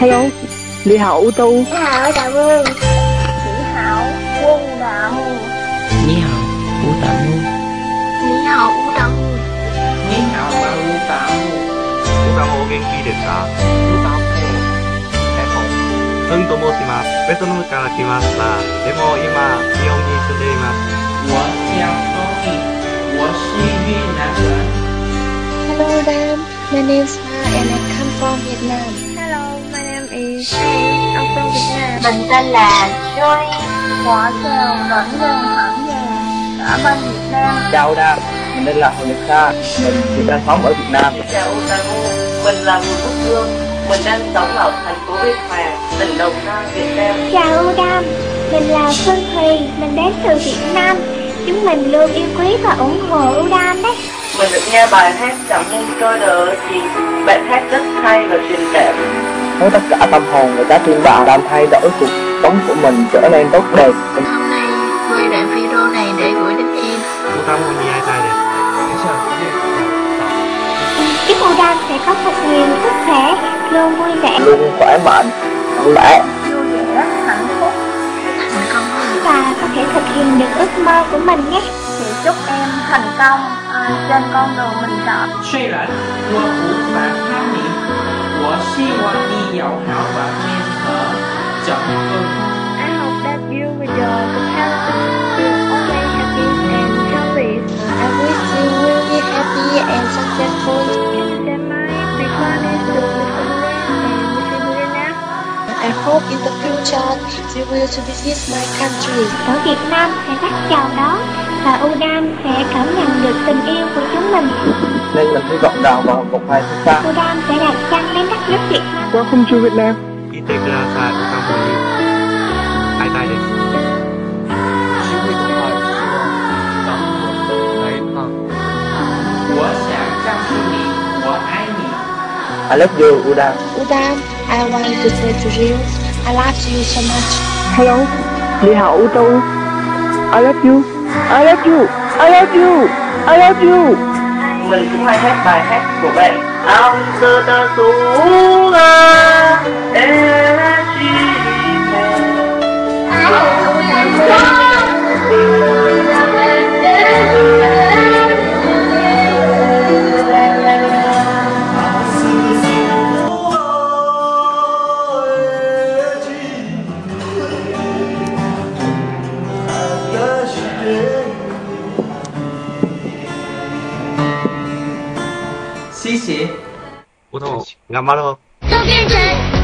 Hello, Lý Hậu Tu. Lý Hậu Uudam Wudamu. Lý Hậu Uudam Wudamu. Lý Hậu Uudam Wudamu. Lý Hậu Uudam Wudamu. Lý Hậu Uudam Wudamu. Uudam Wudamu元気ですか? Uudam Wudamu. Hello. うんと申します。ベトナムから来ました。でも今日本に住んでいます。我叫宋毅，我是越南人。Hello, Dam. My name is Ma and I come from Vietnam. Mình tên là Joy, họ kêu vẫn luôn hẳn về ở bên Việt Nam. Chào Đam, mình tên là Hồ Nhật Kha, mình đang sống ở Việt Nam. Chào Đam, mình là người Quốc Dương, mình đang sống ở thành phố Biên Hòa, tỉnh Đồng Nai, Việt Nam. Chào Đam, mình là Phương Thùy, mình đến từ Việt Nam. Chúng mình luôn yêu quý và ủng hộ Uudam đấy. Mình được nghe bài hát Chẳng Nên Trôi Đời thì bạn hát rất hay và truyền cảm. Với tất cả tâm hồn, người ta tuyên bạo làm thay đổi cuộc sống của mình trở nên tốt đẹp. Hôm nay, tôi đã video này để gửi đến em. Uudam Wudamu ai tài đẹp. Chúc Uudam sẽ có thật nhiều sức khỏe, luôn vui vẻ, luôn khỏe mạnh, vui vẻ, luôn vẻ hạnh phúc, thành công và có thể thực hiện được ước mơ của mình nhé. Chị chúc em thành công trên con đường mình chọn. Suy luận, vô cùng và tham niệm. 我希望你有好的面和掌声。I hope that you with your talent will always happy and healthy. I wish you will be happy and successful. Can my requirement to become rich? I hope in the future you will to visit my country. Ở Việt Nam sẽ rất chào đón và Uudam sẽ cảm nhận được tình yêu của chúng mình. Nên mình hy vọng đào vào một hai chúng ta. Uudam sẽ đạt danh đến các nước Việt Nam. Welcome to Vietnam. Itegrasa của Campuchia. Ai tài đến? Chính quyền của họ. Tổng thống Thái Phong. Của sáng trang trung lý của ai nhỉ? I love you, Uudam. Uudam, I want to say to you, I love you so much. Hello, Lý Hậu Uudam. I love you. I love you. I love you. I love you. Mình cũng hay hát bài hát của bạn Uudam, 頑張ろう。